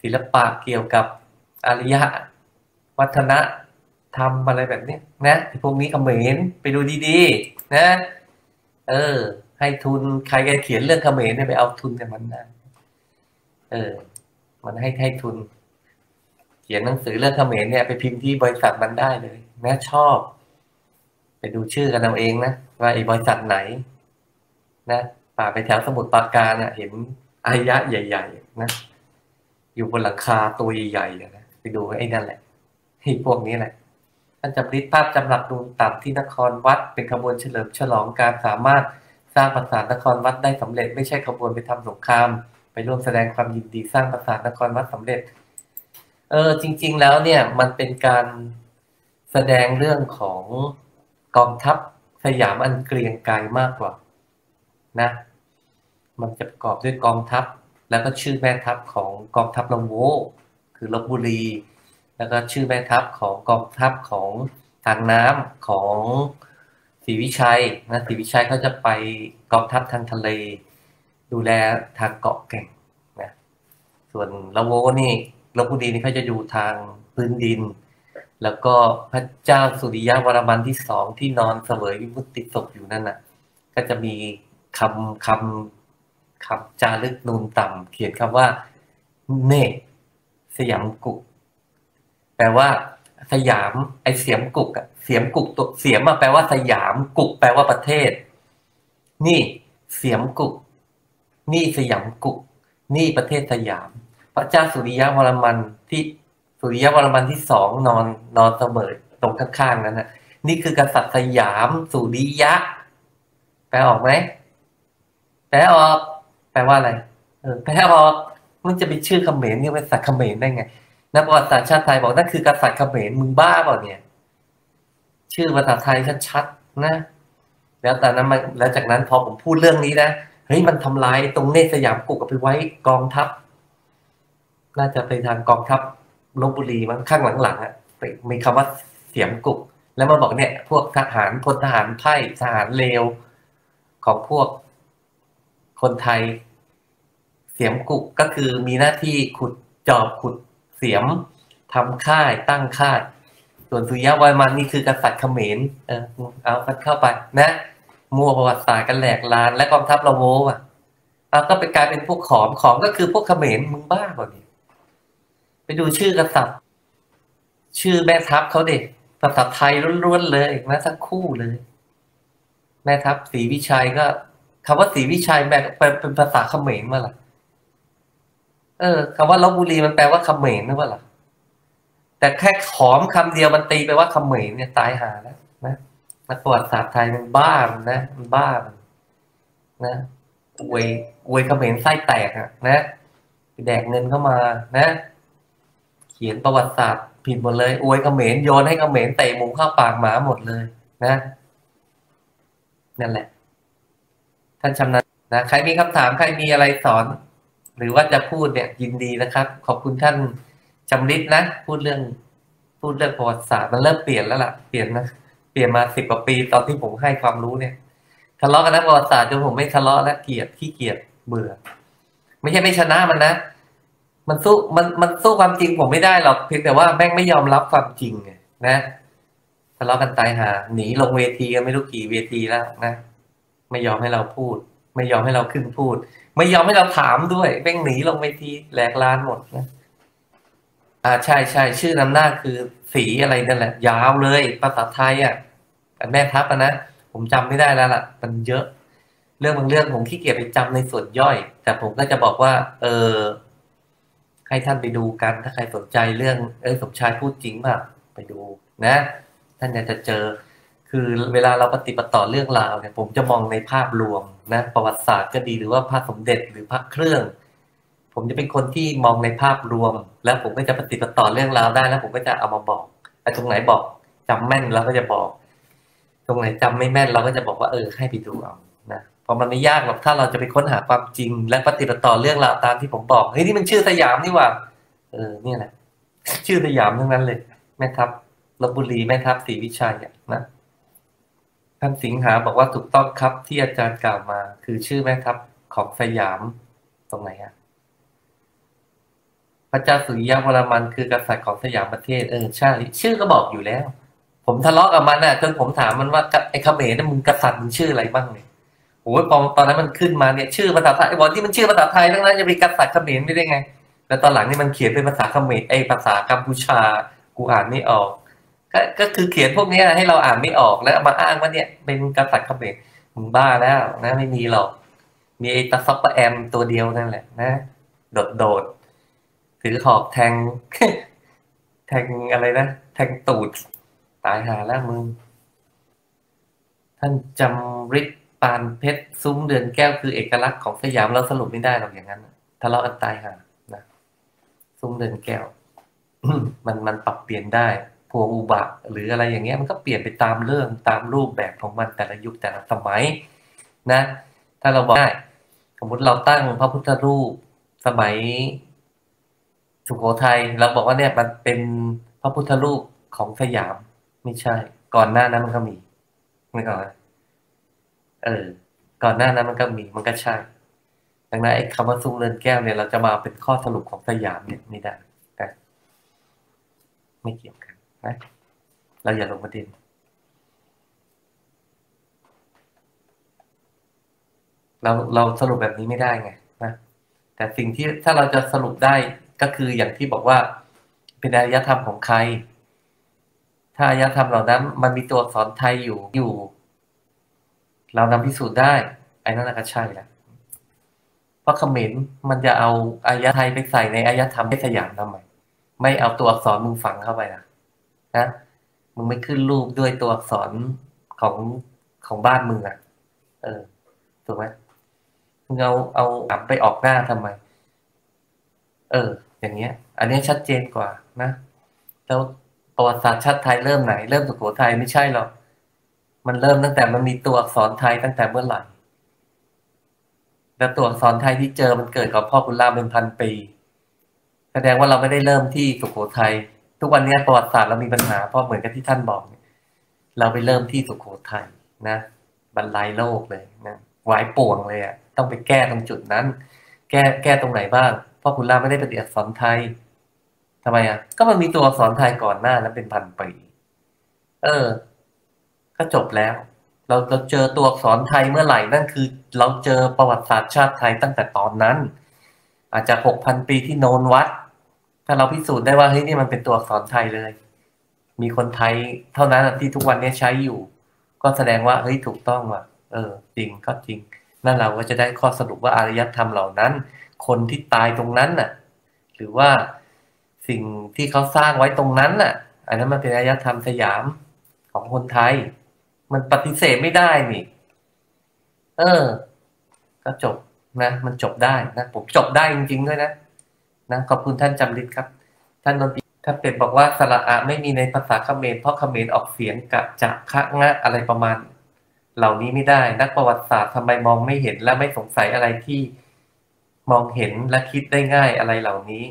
ศิลปะเกี่ยวกับอารยะวัฒนธรรมอะไรแบบนี้นะพวกนี้เขมรไปดูดีๆนะเออให้ทุนใครเขียนเรื่องเขมรเนี่ยไปเอาทุนจากมันนะเออมันให้ให้ทุนเขียนหนังสือเรื่องเขมรเนี่ยไปพิมพ์ที่บริษัทมันได้เลยนะชอบไปดูชื่อกันเอาเองนะว่าไอ้บริษัทไหนนะป่าไปแถวสมุทรปราการเนี่ยเห็นอารยะใหญ่ๆนะอยู่บนหลังคาตัวใหญ่ๆนะไปดูไอ้นั่นแหละไอ้พวกนี้แหละท่านจำริดภาพจำหลับดวงต่ำที่นครวัดเป็นขบวนเฉลิมฉลองการสามารถสร้างปราสาทนครวัดได้สำเร็จไม่ใช่ขบวนไปทำสงครามไป ไปร่วมแสดงความยินดีสร้างปราสาทนครวัดสำเร็จเออจริงๆแล้วเนี่ยมันเป็นการแสดงเรื่องของกองทัพสยามอันเกรียงไกรมากกว่านะมันจะประกอบด้วยกองทัพแล้วก็ชื่อแม่ทัพของกองทัพลำโวคือลพบุรีแล้วก็ชื่อแม่ทัพของกองทัพของทางน้ำของศรีวิชัยนะศรีวิชัยเขาจะไปกองทัพทางทะเลดูแลทางเกาะแก่งนะส่วนลำโวนี่ลพบุรีนี่เขาจะอยู่ทางพื้นดินแล้วก็พระเจ้าสุริยะวรมันที่สองที่นอนเสวยวิมุตติศพอยู่นั่นน่ะก็จะมีคำคำคำจารึกนูนต่ำเขียนคำว่าเนกสยามกุกแปลว่าสยามไอเสียมกุกอะเสียมกุกตัวเสียมอะแปลว่าสยามกุกแปลว่าประเทศนี่เสียมกุกนี่สยามกุกนี่ประเทศสยามพระเจ้าสุริยะวรมันที่สุริยะวรมันที่สองนอนนอนเสมอตรงข้างๆนั้นนะนี่คือกษัตริย์สยามสุริยะแปลออกไหมแปลออกแปลว่าอะไรเออแปลออกมันจะเป็นชื่อเขมรเนี่ยเป็นสัตว์เขมรได้ไงนักประวัติศาสตร์ชาติไทยบอกนั่นคือกษัตริย์เขมรมึงบ้าเปล่าเนี่ยชื่อภาษาไทยชัดๆนะแล้วแต่นั้นมันแล้วจากนั้นพอผมพูดเรื่องนี้นะเฮ้ยมันทำลายตรงเนตรสยามกุกเอาไปไว้กองทัพน่าจะไปทางกองทัพลพบุรีมันข้างหลังๆอ่ะมีคำว่าเสียมกุกแล้วมาบอกเนี่ยพวกทหารพลทหารไพ่ทหารเลวของพวกคนไทยเสียมกุกก็คือมีหน้าที่ขุดจอบขุดเสียมทำค่ายตั้งค่ายส่วนสุริยะวรมันนี่คือกษัตริย์เขมรเออเอาเข้าไปนะมั่วประวัติศาสตร์กันแหลกลานและกองทัพละโวอ่ะก็ไปกลายเป็นพวกขอมขอมก็คือพวกเขมรมึงบ้าเปล่าเนี่ยไปดูชื่อกษัตริย์ชื่อแม่ทัพเขาเด็กภาษาไทยล้วนๆเลยนะสักคู่เลยแม่ทัพศรีวิชัยก็คำว่าศรีวิชัยแปลเป็นภาษาเขมรมาล่ะเออคำว่าลพบุรีมันแปลว่าเขมรนะว่าล่ะแต่แค่ขอมคำเดียวมันตีไปว่าเขมรเนี่ยตายหาแล้วนะนักประวัติศาสตร์ไทยมันบ้ามันนะมันบ้ามันนะอวยอวยเขมรไส้แตกอ่ะนะแดกเงินเข้ามานะเขียนประวัติศาสตร์ผิดหมดเลยอวยเขมรโยนให้เขมรเตะมุมเข้าปากหมาหมดเลยนะนั่นแหละท่านชำนาญนะใครมีคำถามใครมีอะไรสอนหรือว่าจะพูดเนี่ยยินดีนะครับขอบคุณท่านจำริดนะพูดเรื่องพูดเรื่องประวัติศาสตร์มันเริ่มเปลี่ยนแล้วล่ะเปลี่ยนนะเปลี่ยนมาสิบกว่าปีตอนที่ผมให้ความรู้เนี่ยทะเลาะกันนะประวัติศาสตร์จนผมไม่ทะเลาะและเกลียดขี้เกียจเบื่อไม่ใช่ไม่ชนะมันนะมันสู้มันมันสู้ความจริงผมไม่ได้หรอกเพียงแต่ว่าแม่งไม่ยอมรับความจริงนะทะเลาะกันตายหาหนีลงเวทีกันไม่รู้กี่เวทีแล้วนะไม่ยอมให้เราพูดไม่ยอมให้เราขึ้นพูดไม่ยอมให้เราถามด้วยแม่งหนีลงเวทีแหลกลานหมดนะอ่าใช่ใช่ชื่อนำหน้าคือสีอะไรนั่นแหละยาวเลยภาษาไทยอ่ะแม่ทัพนะผมจำไม่ได้แล้วล่ะมันเยอะเรื่องบางเรื่องผมขี้เกียจไปจำในส่วนย่อยแต่ผมก็จะบอกว่าเออให้ท่านไปดูกันถ้าใครสนใจเรื่องเออสมชายพูดจริงป่ะไปดูนะท่านจะเจอคือเวลาเราปฏิบัติต่อเรื่องราวเนี่ยผมจะมองในภาพรวมนะประวัติศาสตร์ก็ดีหรือว่าพระสมเด็จหรือพระเครื่องผมจะเป็นคนที่มองในภาพรวมแล้วผมก็จะปฏิบัติต่อเรื่องราวได้แล้วผมก็จะเอามาบอกไอ้ตรงไหนบอกจำแม่นเราก็จะบอกตรงไหนจำไม่แม่นเราก็จะบอกว่าเออให้ไปดูเอานะพอมันไม่ยากหรอกถ้าเราจะไปค้นหาความจริงและปฏิบัติต่อเรื่องราวตามที่ผมบอกเฮ้ยนี่มันชื่อสยามนี่หว่าเออเนี่ยแหละชื่อสยามทั้งนั้นเลยแม่ทัพลพบุรีแม่ทัพศรีวิชัยนะท่านสิงหาบอกว่าถูกต้องครับที่อาจารย์กล่าวมาคือชื่อแม่ทัพของสยามตรงไหนอะพระเจ้าสุริยะวรมันคือกษัตริย์ของสยามประเทศเออใช่ชื่อก็บอกอยู่แล้วผมทะเลาะกับมันอะจนผมถามมันว่าไอ้เขมรเนี่ยมึงกษัตริย์มึงชื่ออะไรบ้างเนี่ยโอ้ยตอนนั้นมันขึ้นมาเนี่ยชื่อภาษาไทยบอกที่มันชื่อภาษาไทยทั้งนั้นจะเป็นกษัตริย์เขมรไม่ได้ไงแล้วตอนหลังนี่มันเขียนเป็นภาษาเขมรไอภาษากัมพูชากูอ่านไม่ออกก็ก็คือเขียนพวกนี้ให้เราอ่านไม่ออกแล้วมาอ้างว่าเนี่ยเป็นกษัตริย์เขมรมึงบ้าแล้วนะไม่มีหรอกมีไอตาซับปะแอมตัวเดียวนั่นแหละนะโดดโดดถือหอกแทงแทงอะไรนะแทงตูดตายหาแล้วมึงท่านจำริดปานเพชรซุ้มเดือนแก้วคือเอกลักษณ์ของสยามเราสรุปไม่ได้หรอกอย่างนั้น ทะเลาะกันตายห่านะซุ้มเดินแก้ว มันมันปรับเปลี่ยนได้พวงอุบะหรืออะไรอย่างเงี้ยมันก็เปลี่ยนไปตามเรื่องตามรูปแบบของมันแต่ละยุคแต่ละสมัยนะถ้าเราบอกได้สมมติเราตั้งพระพุทธรูปสมัยสุโขทัยเราบอกว่าเนี่ยมันเป็นพระพุทธรูปของสยามไม่ใช่ก่อนหน้านั้นมันก็มีไม่ก่อนเออก่อนหน้านั้นมันก็มีมันก็ใช่ดังนั้นไอ้คำว่าซุ้มเรือนแก้วเนี่ยเราจะมาเป็นข้อสรุปของสยามเนี่ยไม่ได้นะไม่เกี่ยวกันนะเราอย่าลงประเด็นเราเราสรุปแบบนี้ไม่ได้ไงนะแต่สิ่งที่ถ้าเราจะสรุปได้ก็คืออย่างที่บอกว่าเป็นอารยธรรมของใครถ้าอารยธรรมเหล่านั้นมันมีตัวอักษรไทยอยู่อยู่เรานำพิสูจน์ได้ไอ้นั่นก็ใช่แหละเพราะเขมรมันจะเอาอารยไทยไปใส่ในอารยธรรมที่สยามทำไมไม่เอาตัวอักษรมึงฝังเข้าไปนะนะมึงไม่ขึ้นรูปด้วยตัวอักษรของของบ้านมึงอ่ะเออถูกไหมมึงเอาเอาอับไปออกหน้าทำไมเอออย่างเงี้ยอันนี้ชัดเจนกว่านะแล้วประวัติศาสตร์ชาติไทยเริ่มไหนเริ่มสุโขทัยไม่ใช่หรอกมันเริ่มตั้งแต่มันมีตัวอักษรไทยตั้งแต่เมื่อไหร่แล้วตัวอักษรไทยที่เจอมันเกิดกับพ่อคุณรามเป็นพันปีแสดงว่าเราไม่ได้เริ่มที่สุโขทัยทุกวันนี้ประวัติศาสตร์เรามีปัญหาเพราะเหมือนกับที่ท่านบอกเราไปเริ่มที่สุโขทัยนะบรรลัยโลกเลยนะหวายป่วงเลยอ่ะต้องไปแก้ตรงจุดนั้นแก้แก้ตรงไหนบ้างพ่อคุณรามไม่ได้เป็นอักษรไทยทำไมอ่ะก็มันมีตัวอักษรไทยก่อนหน้านั้นเป็นพันปีเออก็จบแล้วเราเราเจอตัวอักษรไทยเมื่อไหร่นั่นคือเราเจอประวัติศาสตร์ชาติไทยตั้งแต่ตอนนั้นอาจจะหกพันปีที่โนนวัดถ้าเราพิสูจน์ได้ว่าเฮ้ยนี่มันเป็นตัวอักษรไทยเลยมีคนไทยเท่านั้นที่ทุกวันนี้ใช้อยู่ก็แสดงว่าเฮ้ยถูกต้องว่ะเออจริงก็จริงนั่นเราก็จะได้ข้อสรุปว่าอารยธรรมเหล่านั้นคนที่ตายตรงนั้นน่ะหรือว่าสิ่งที่เขาสร้างไว้ตรงนั้นน่ะอันนั้นมันเป็นอารยธรรมสยามของคนไทยมันปฏิเสธไม่ได้นี่เออก็จบนะมันจบได้นะผมจบได้จริงๆด้วยนะนะขอบคุณท่านจำฤทธิ์ครับท่านนนท์ท่านเป็ดบอกว่าสระอะไม่มีในภาษาเขมรเพราะเขมรออกเสียงกะจะคะงะอะไรประมาณเหล่านี้ไม่ได้นักประวัติศาสตร์ทำไมมองไม่เห็นและไม่สงสัยอะไรที่มองเห็นและคิดได้ง่ายอะไรเหล่านี้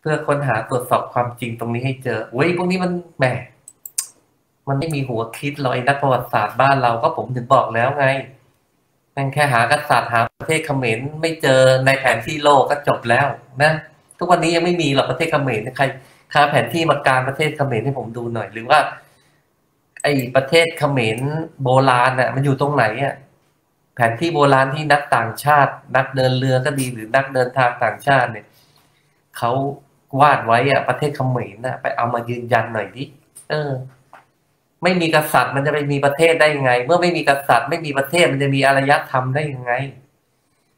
เพื่อค้นหาตรวจสอบความจริงตรงนี้ให้เจอเว้ยพวกนี้มันแหมมันไม่มีหัวคิดหรอกไอ้นักประวัติศาสตร์บ้านเราก็ผมถึงบอกแล้วไงนั่นแค่หากษัตริย์หาประเทศเขมรไม่เจอในแผนที่โลกก็จบแล้วนะทุกวันนี้ยังไม่มีหรอกประเทศเขมรใครค้าแผนที่มากลางประเทศเขมรให้ผมดูหน่อยหรือว่าไอ้ประเทศเขมรโบราณน่ะมันอยู่ตรงไหนอ่ะแผนที่โบราณที่นักต่างชาตินักเดินเรือก็ดีหรือนักเดินทางต่างชาติเนี่ยเขาวาดไว้อ่ะประเทศเขมรน่ะไปเอามายืนยันหน่อยดิเออไม่มีกษัตริย์มันจะไปมีประเทศได้ยังไงเมื่อไม่มีกษัตริย์ไม่มีประเทศมันจะมีอารยธรรมได้ยังไง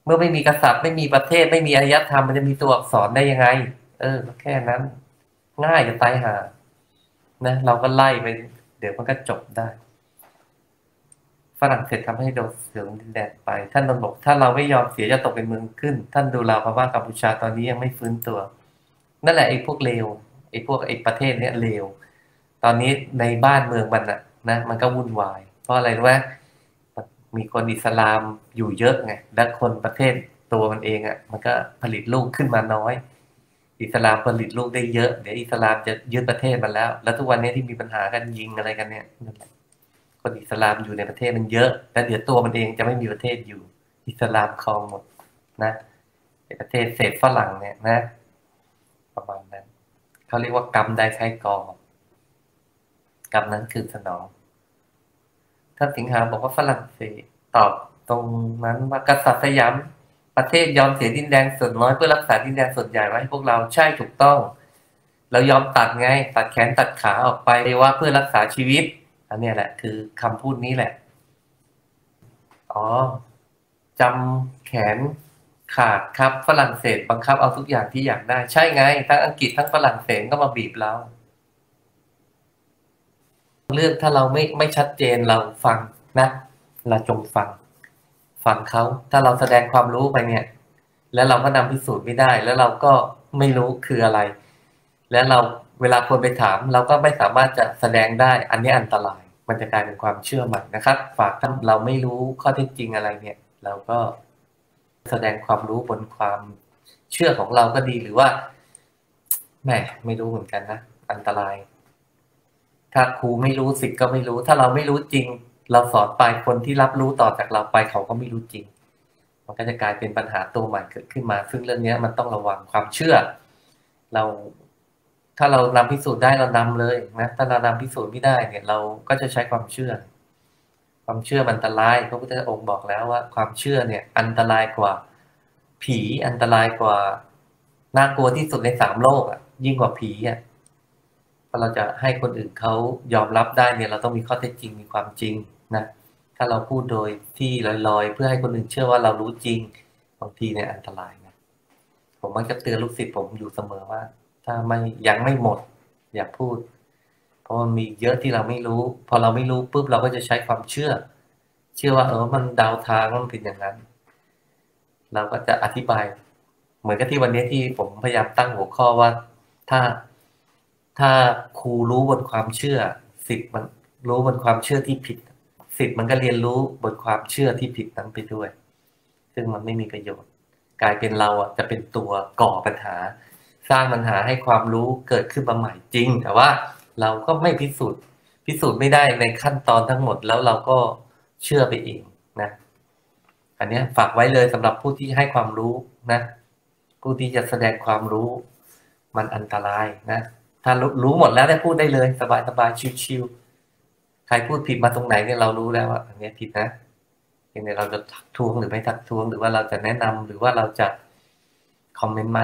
เมื่อไม่มีกษัตริย์ไม่มีประเทศไม่มีอารยธรรมมันจะมีตัวอักษรได้ยังไงเออแค่นั้นง่ายจะตายห่านะเราก็ไล่ไปเดี๋ยวมันก็จบได้ฝรั่งเศสทำให้โดนเสืองดินแดนไปท่านนนท์บอกถ้าเราไม่ยอมเสียจะตกเป็นเมืองขึ้นท่านดูเราเพราะว่ากัมพูชาตอนนี้ยังไม่ฟื้นตัวนั่นแหละไอ้พวกเลวไอ้พวกไอ้ประเทศเนี้ยเลวตอนนี้ในบ้านเมืองมันอะนะมันก็วุ่นวายเพราะอะไรรู้ไหมมีคนอิสลามอยู่เยอะไงและคนประเทศตัวมันเองอะมันก็ผลิตลูกขึ้นมาน้อยอิสลามผลิตลูกได้เยอะเดี๋ยวอิสลามจะยึดประเทศมันแล้วแล้วทุกวันนี้ที่มีปัญหากันยิงอะไรกันเนี่ยคนอิสลามอยู่ในประเทศมันเยอะแล้วเดี๋ยวตัวมันเองจะไม่มีประเทศอยู่อิสลามครองหมดนะในประเทศเศษฝรั่งเนี่ยนะประมาณนั้นเขาเรียกว่ากรรมใดใครก่อกรรมนั้นคือสนองท่านสิงหาบอกว่าฝรั่งเศสตอบตรงนั้นว่ากษัตริย์สยามประเทศยอมเสียดินแดนส่วนน้อยเพื่อรักษาดินแดนส่วนใหญ่ไว้ให้พวกเราใช่ถูกต้องเรายอมตัดไงตัดแขนตัดขาออกไปเลยว่าเพื่อรักษาชีวิตอันนี้แหละคือคำพูดนี้แหละอ๋อจำแขนขาดครับฝรั่งเศสบังคับเอาทุกอย่างที่อยากได้ใช่ไงทั้งอังกฤษทั้งฝรั่งเศสก็มาบีบเราเรื่องถ้าเราไม่ไม่ชัดเจนเราฟังนะเราจงฟัง ฟังเขาถ้าเราแสดงความรู้ไปเนี่ยแล้วเราก็นำพิสูจน์ไม่ได้แล้วเราก็ไม่รู้คืออะไรและเราเวลาคนไปถามเราก็ไม่สามารถจะแสดงได้อันนี้อันตรายมันจะกลายเป็นความเชื่อใหม่นะครับฝากถ้าเราไม่รู้ข้อเท็จจริงอะไรเนี่ยเราก็แสดงความรู้บนความเชื่อของเราก็ดีหรือว่าแหมไม่รู้เหมือนกันนะอันตรายถ้าครูไม่รู้ศิษย์ก็ไม่รู้ถ้าเราไม่รู้จริงเราสอนไปคนที่รับรู้ต่อจากเราไปเขาก็ไม่รู้จริงมันก็จะกลายเป็นปัญหาตัวใหม่เกิดขึ้นมาซึ่งเรื่องนี้มันต้องระวังความเชื่อเราถ้าเรานำพิสูจน์ได้เรานำเลยนะถ้าเรานำพิสูจน์ไม่ได้เนี่ยเราก็จะใช้ความเชื่อความเชื่ออันตรายพระพุทธองค์บอกแล้วว่าความเชื่อเนี่ยอันตรายกว่าผีอันตรายกว่าน่ากลัวที่สุดในสามโลกอ่ะยิ่งกว่าผีอ่ะพอเราจะให้คนอื่นเขายอมรับได้เนี่ยเราต้องมีข้อเท็จจริงมีความจริงนะถ้าเราพูดโดยที่ลอยๆเพื่อให้คนอื่นเชื่อว่าเรารู้จริงบางทีเนี่ยอันตรายนะผมมักจะเตือนลูกศิษย์ผมอยู่เสมอว่าถ้าไม่ยังไม่หมดอย่าพูดเพราะมันมีเยอะที่เราไม่รู้พอเราไม่รู้ปุ๊บเราก็จะใช้ความเชื่อเชื่อว่าเออมันเดาทางมันเป็นอย่างนั้นเราก็จะอธิบายเหมือนกับที่วันนี้ที่ผมพยายามตั้งหัวข้อว่าถ้าถ้าครูรู้บนความเชื่อศิษย์มันรู้บนความเชื่อที่ผิดศิษย์มันก็เรียนรู้บนความเชื่อที่ผิดนั้นไปด้วยซึ่งมันไม่มีประโยชน์กลายเป็นเราอ่ะจะเป็นตัวก่อปัญหาสร้างปัญหาให้ความรู้เกิดขึ้นมาใหม่จริงแต่ว่าเราก็ไม่พิสูจน์พิสูจน์ไม่ได้ในขั้นตอนทั้งหมดแล้วเราก็เชื่อไปเองนะอันนี้ฝากไว้เลยสำหรับผู้ที่ให้ความรู้นะผู้ที่จะแสดงความรู้มันอันตรายนะถ้ารู้หมดแล้วได้พูดได้เลยสบายสบายชิวๆใครพูดผิดมาตรงไหนเนี่ยเรารู้แล้วว่าอันนี้ผิดนะอย่างไรเราจะทักท้วงหรือไม่ทักท้วงหรือว่าเราจะแนะนำหรือว่าเราจะคอมเมนต์ไหม